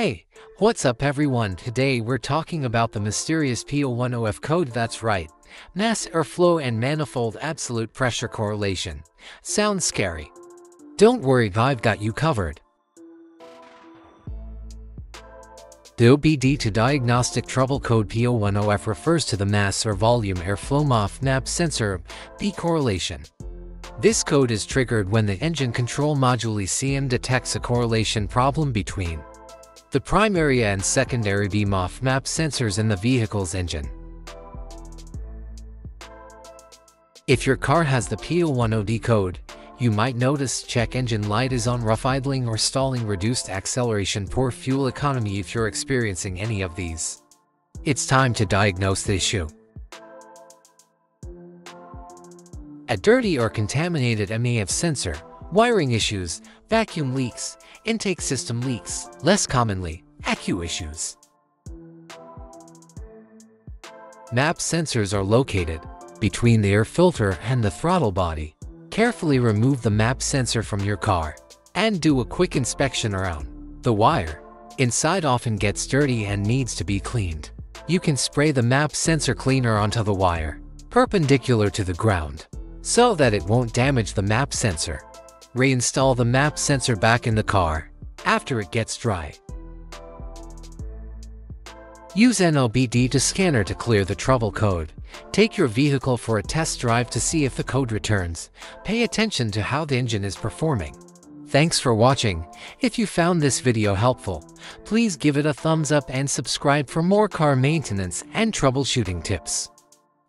Hey, what's up everyone? Today we're talking about the mysterious P010F code. That's right, mass airflow and manifold absolute pressure correlation. Sounds scary? Don't worry, I've got you covered. The OBD2 diagnostic trouble code P010F refers to the mass or volume airflow MAF sensor P correlation. This code is triggered when the engine control module ECM detects a correlation problem between the primary and secondary MAF sensors in the vehicle's engine. If your car has the P010D code, you might notice check engine light is on, rough idling or stalling, reduced acceleration, poor fuel economy. If you're experiencing any of these, it's time to diagnose the issue. A dirty or contaminated MAF sensor, wiring issues, vacuum leaks, intake system leaks, less commonly, ECU issues. MAP sensors are located between the air filter and the throttle body. Carefully remove the MAP sensor from your car and do a quick inspection around the wire. Inside often gets dirty and needs to be cleaned. You can spray the MAP sensor cleaner onto the wire, perpendicular to the ground, so that it won't damage the MAP sensor. Reinstall the MAP sensor back in the car after it gets dry. Use an OBD2 scanner to clear the trouble code. Take your vehicle for a test drive to see if the code returns. Pay attention to how the engine is performing. Thanks for watching. If you found this video helpful, please give it a thumbs up and subscribe for more car maintenance and troubleshooting tips.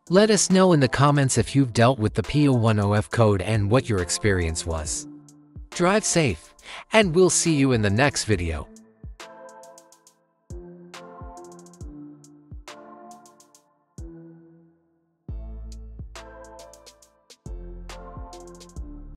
Let us know in the comments if you've dealt with the P010F code and what your experience was. Drive safe, and we'll see you in the next video.